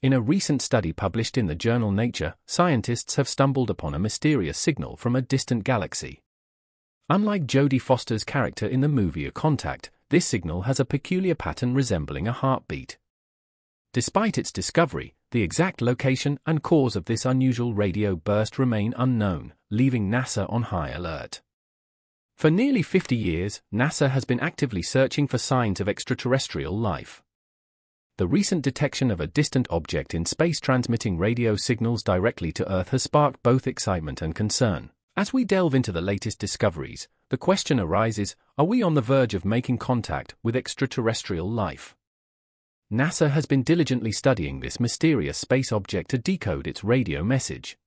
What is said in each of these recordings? In a recent study published in the journal Nature, scientists have stumbled upon a mysterious signal from a distant galaxy. Unlike Jodie Foster's character in the movie A Contact, this signal has a peculiar pattern resembling a heartbeat. Despite its discovery, the exact location and cause of this unusual radio burst remain unknown, leaving NASA on high alert. For nearly 50 years, NASA has been actively searching for signs of extraterrestrial life. The recent detection of a distant object in space transmitting radio signals directly to Earth has sparked both excitement and concern. As we delve into the latest discoveries, the question arises, are we on the verge of making contact with extraterrestrial life? NASA has been diligently studying this mysterious space object to decode its radio message.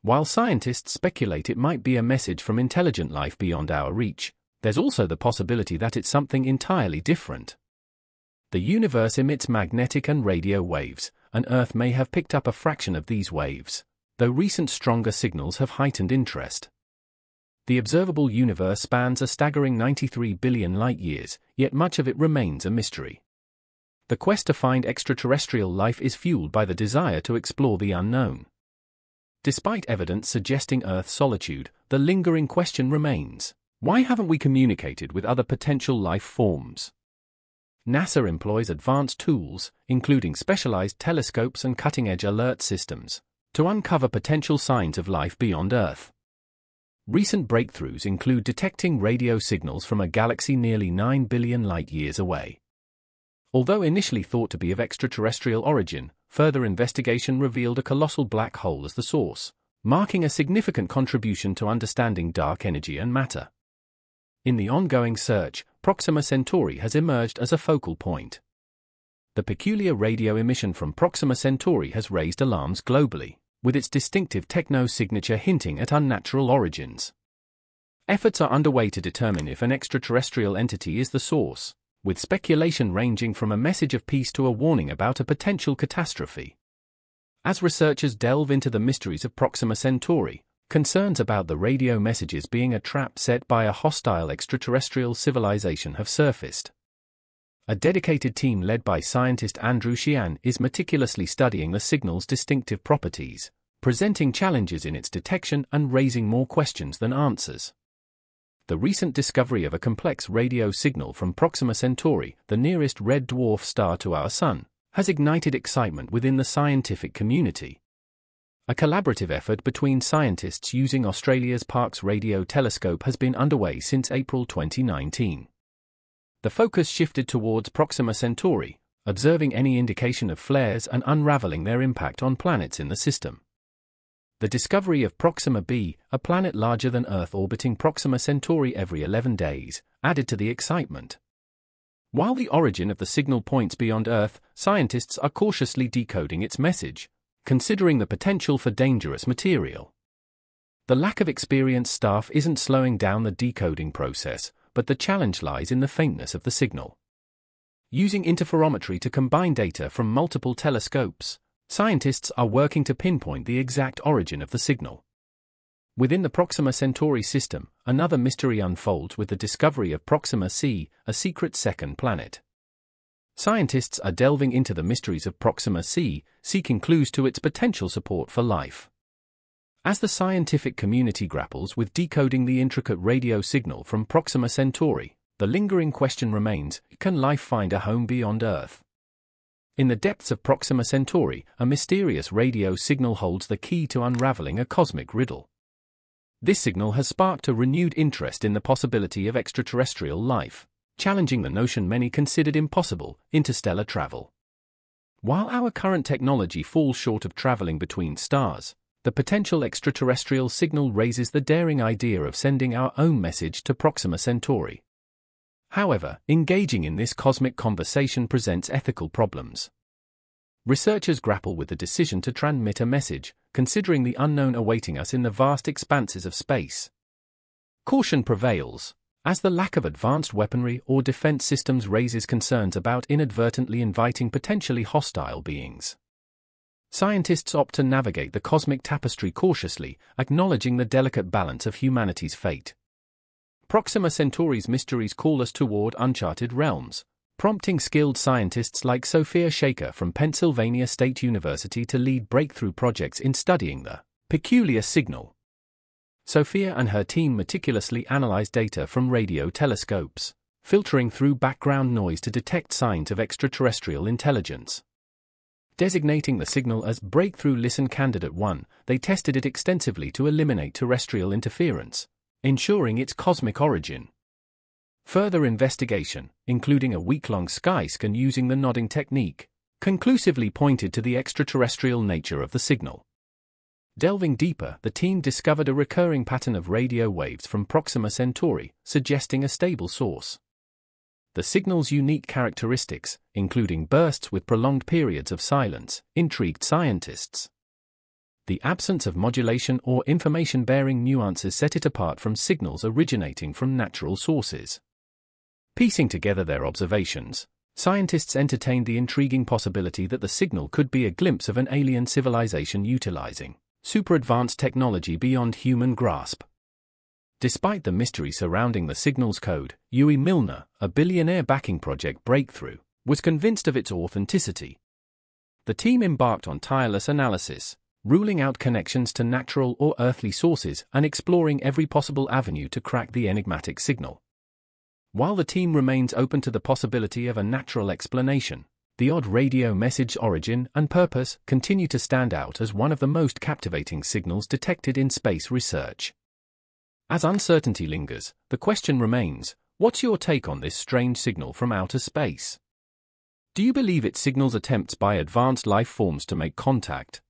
While scientists speculate it might be a message from intelligent life beyond our reach, there's also the possibility that it's something entirely different. The universe emits magnetic and radio waves, and Earth may have picked up a fraction of these waves, though recent stronger signals have heightened interest. The observable universe spans a staggering 93 billion light-years, yet much of it remains a mystery. The quest to find extraterrestrial life is fueled by the desire to explore the unknown. Despite evidence suggesting Earth's solitude, the lingering question remains: why haven't we communicated with other potential life forms? NASA employs advanced tools, including specialized telescopes and cutting-edge alert systems, to uncover potential signs of life beyond Earth. Recent breakthroughs include detecting radio signals from a galaxy nearly 9 billion light-years away. Although initially thought to be of extraterrestrial origin, further investigation revealed a colossal black hole as the source, marking a significant contribution to understanding dark energy and matter. In the ongoing search, Proxima Centauri has emerged as a focal point. The peculiar radio emission from Proxima Centauri has raised alarms globally, with its distinctive techno signature hinting at unnatural origins. Efforts are underway to determine if an extraterrestrial entity is the source, with speculation ranging from a message of peace to a warning about a potential catastrophe. As researchers delve into the mysteries of Proxima Centauri, concerns about the radio messages being a trap set by a hostile extraterrestrial civilization have surfaced. A dedicated team led by scientist Andrew Xian is meticulously studying the signal's distinctive properties, presenting challenges in its detection and raising more questions than answers. The recent discovery of a complex radio signal from Proxima Centauri, the nearest red dwarf star to our Sun, has ignited excitement within the scientific community. A collaborative effort between scientists using Australia's Parkes radio telescope has been underway since April 2019. The focus shifted towards Proxima Centauri, observing any indication of flares and unraveling their impact on planets in the system. The discovery of Proxima b, a planet larger than Earth orbiting Proxima Centauri every 11 days, added to the excitement. While the origin of the signal points beyond Earth, scientists are cautiously decoding its message, considering the potential for dangerous material. The lack of experienced staff isn't slowing down the decoding process, but the challenge lies in the faintness of the signal. Using interferometry to combine data from multiple telescopes, scientists are working to pinpoint the exact origin of the signal. Within the Proxima Centauri system, another mystery unfolds with the discovery of Proxima C, a secret second planet. Scientists are delving into the mysteries of Proxima C, seeking clues to its potential support for life. As the scientific community grapples with decoding the intricate radio signal from Proxima Centauri, the lingering question remains, can life find a home beyond Earth? In the depths of Proxima Centauri, a mysterious radio signal holds the key to unraveling a cosmic riddle. This signal has sparked a renewed interest in the possibility of extraterrestrial life, challenging the notion many considered impossible: interstellar travel. While our current technology falls short of traveling between stars, the potential extraterrestrial signal raises the daring idea of sending our own message to Proxima Centauri. However, engaging in this cosmic conversation presents ethical problems. Researchers grapple with the decision to transmit a message, considering the unknown awaiting us in the vast expanses of space. Caution prevails, as the lack of advanced weaponry or defense systems raises concerns about inadvertently inviting potentially hostile beings. Scientists opt to navigate the cosmic tapestry cautiously, acknowledging the delicate balance of humanity's fate. Proxima Centauri's mysteries call us toward uncharted realms, prompting skilled scientists like Sophia Shaker from Pennsylvania State University to lead breakthrough projects in studying the peculiar signal. Sophia and her team meticulously analyzed data from radio telescopes, filtering through background noise to detect signs of extraterrestrial intelligence. Designating the signal as Breakthrough Listen Candidate 1, they tested it extensively to eliminate terrestrial interference, ensuring its cosmic origin. Further investigation, including a week-long sky scan using the nodding technique, conclusively pointed to the extraterrestrial nature of the signal. Delving deeper, the team discovered a recurring pattern of radio waves from Proxima Centauri, suggesting a stable source. The signal's unique characteristics, including bursts with prolonged periods of silence, intrigued scientists. The absence of modulation or information-bearing nuances set it apart from signals originating from natural sources. Piecing together their observations, scientists entertained the intriguing possibility that the signal could be a glimpse of an alien civilization utilizing super-advanced technology beyond human grasp. Despite the mystery surrounding the signal's code, Yuri Milner, a billionaire backing Project Breakthrough, was convinced of its authenticity. The team embarked on tireless analysis, ruling out connections to natural or earthly sources and exploring every possible avenue to crack the enigmatic signal. While the team remains open to the possibility of a natural explanation, the odd radio message's origin and purpose continue to stand out as one of the most captivating signals detected in space research. As uncertainty lingers, the question remains, what's your take on this strange signal from outer space? Do you believe it signals attempts by advanced life forms to make contact?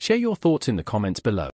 Share your thoughts in the comments below.